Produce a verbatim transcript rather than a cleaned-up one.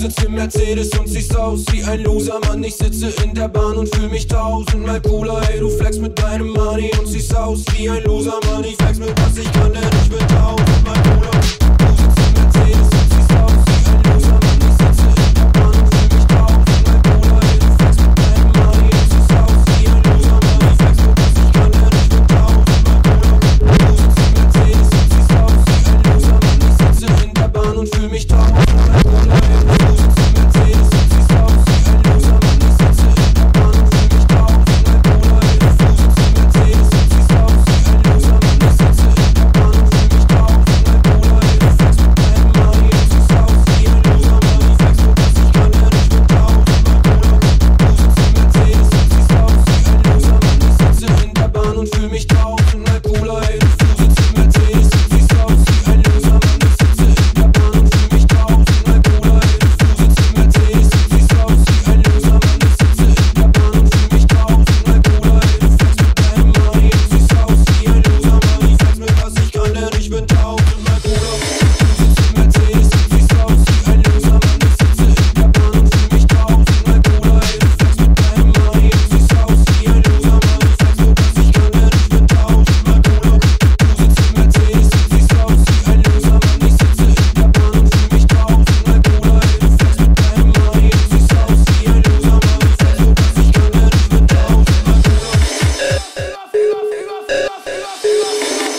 sitzt im Mercedes und siehst aus wie ein Loser, Mann. Ich sitze in der Bahn und fühl mich tausendmal cooler. Hey, du flex mit deinem Money und siehst aus wie ein Loser, Mann. Ich flex mit was ich kann, denn ich bin tausend.